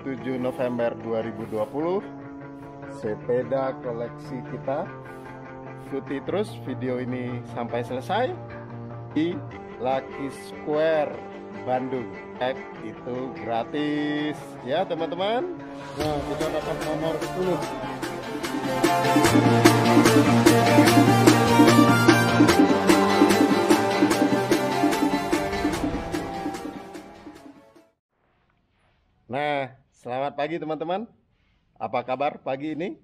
27 November 2020. Sepeda koleksi kita. Ikuti terus video ini sampai selesai di Lucky Square Bandung. App itu gratis ya teman-teman. Nah, kita dapat nomor 10. Nah, selamat pagi teman-teman. Apa kabar pagi ini?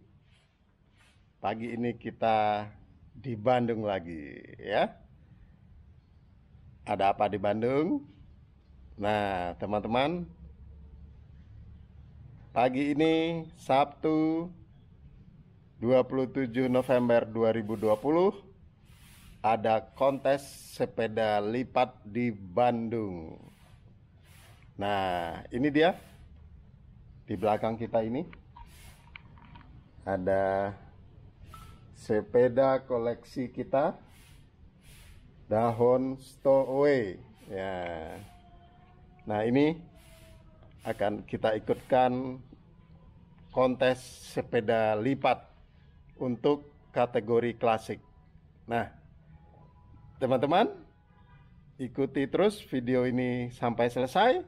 Pagi ini kita di Bandung lagi ya. Ada apa di Bandung? Nah, teman-teman, pagi ini Sabtu 27 November 2020 ada kontes sepeda lipat di Bandung. Nah, ini dia. Di belakang kita ini ada sepeda koleksi kita, Dahon Stowaway ya. Nah, ini akan kita ikutkan kontes sepeda lipat untuk kategori klasik. Nah, teman-teman, ikuti terus video ini sampai selesai.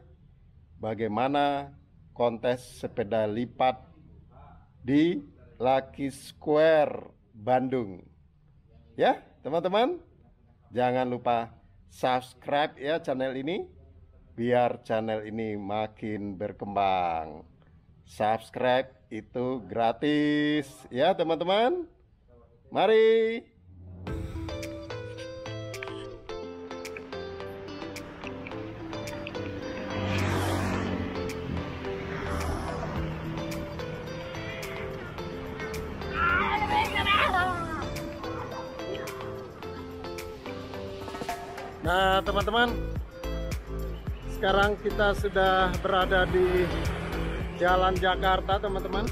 Bagaimana kontes sepeda lipat di Lucky Square Bandung ya teman-teman. Jangan lupa subscribe ya channel ini, biar channel ini makin berkembang. Subscribe itu gratis ya teman-teman. Mari. Nah teman-teman, sekarang kita sudah berada di Jalan Jakarta teman-teman.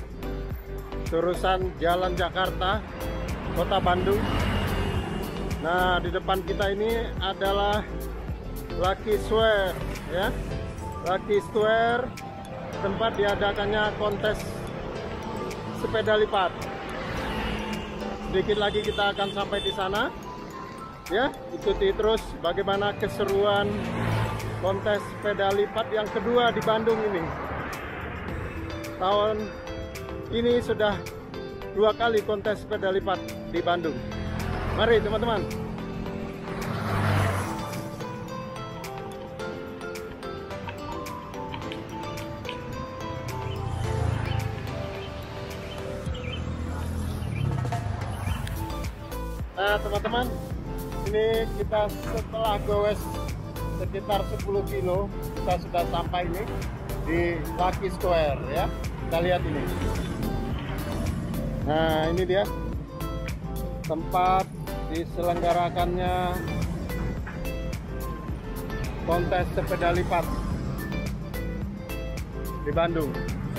Terusan Jalan Jakarta, Kota Bandung. Nah, di depan kita ini adalah Lucky Square ya. Lucky Square, tempat diadakannya kontes sepeda lipat. Sedikit lagi kita akan sampai di sana. Ya, ikuti terus bagaimana keseruan kontes sepeda lipat yang kedua di Bandung ini. Tahun ini sudah 2 kali kontes sepeda lipat di Bandung. Mari teman-teman. Nah teman-teman, ini kita setelah goes sekitar 10 kilo kita sudah sampai nih di Lucky Square ya. Kita lihat ini. Nah, ini dia tempat diselenggarakannya kontes sepeda lipat di Bandung.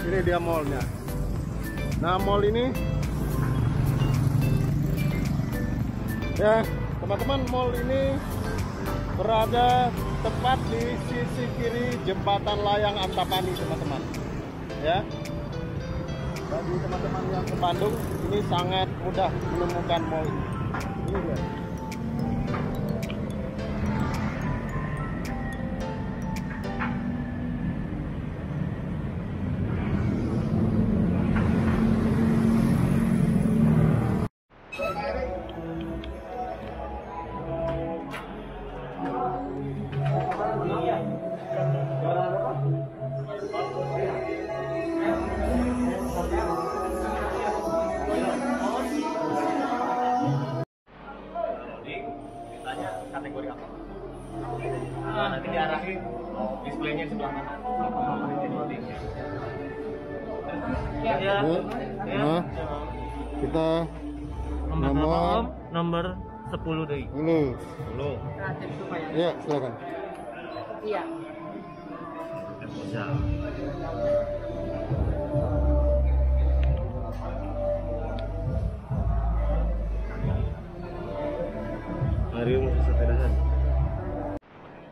Ini dia mallnya. Nah, mall ini ya teman-teman, mall ini berada tepat di sisi kiri jembatan layang Antapani teman-teman ya. Bagi teman-teman yang ke Bandung ini sangat mudah menemukan mall ini. Ini dia. Nanti diarahin displaynya sebelah mana. Nah, kita nomor 10 deh. 10. Iya, silakan. Iya. Mari kita sepedahan.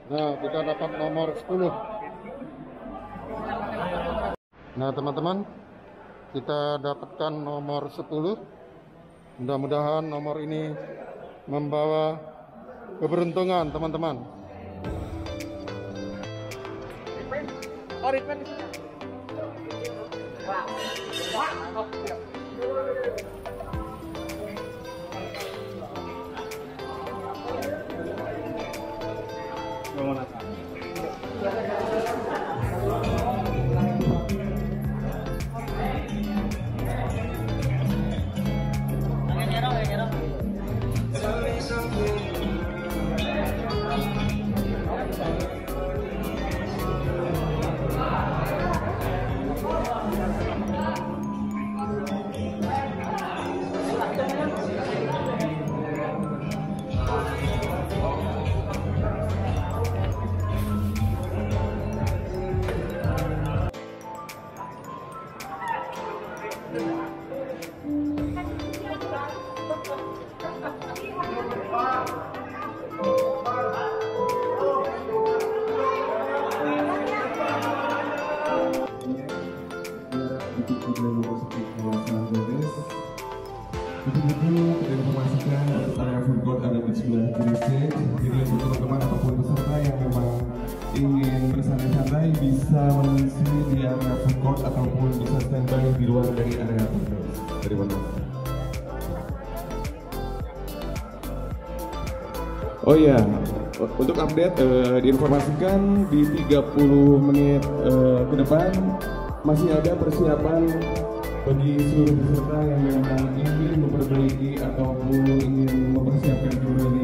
Nah, kita dapat nomor 10. Nah teman-teman, kita dapatkan nomor 10. Mudah-mudahan nomor ini membawa keberuntungan teman-teman. Untuk informasikan untuk area food court ada di sebelah kiri stage. Jadi untuk teman-teman ataupun peserta yang memang ingin bersantai-santai bisa mengisi di area food court ataupun bisa standby di luar dari area food court. Terima kasih. Oh iya, untuk update diinformasikan di 30 menit ke depan masih ada persiapan bagi seluruh peserta yang memang ingin memperbaiki ataupun ingin mempersiapkan diri